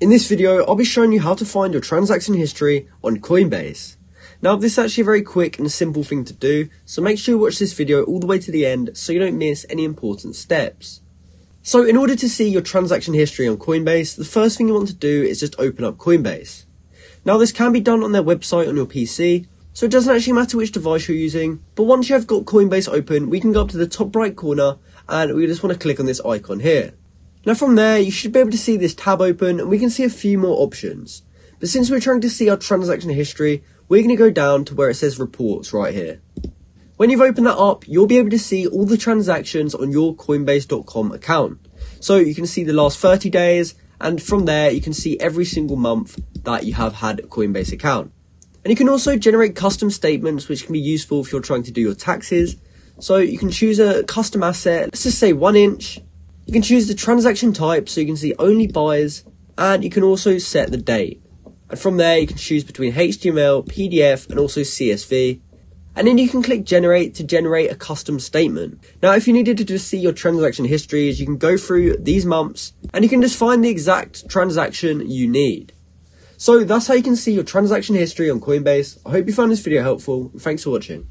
In this video, I'll be showing you how to find your transaction history on Coinbase. Now, this is actually a very quick and a simple thing to do, so make sure you watch this video all the way to the end so you don't miss any important steps. So in order to see your transaction history on Coinbase, the first thing you want to do is just open up Coinbase. Now, this can be done on their website on your PC, so it doesn't actually matter which device you're using, but once you have got Coinbase open, we can go up to the top right corner and we just want to click on this icon here. Now from there, you should be able to see this tab open and we can see a few more options. But since we're trying to see our transaction history, we're going to go down to where it says reports right here. When you've opened that up, you'll be able to see all the transactions on your Coinbase.com account. So you can see the last 30 days, and from there you can see every single month that you have had a Coinbase account. And you can also generate custom statements which can be useful if you're trying to do your taxes. So you can choose a custom asset, let's just say 1 inch. You can choose the transaction type so you can see only buyers, and you can also set the date. And from there you can choose between HTML, PDF and also CSV. And then you can click generate to generate a custom statement. Now if you needed to just see your transaction histories, you can go through these months and you can just find the exact transaction you need. So that's how you can see your transaction history on Coinbase. I hope you found this video helpful and thanks for watching.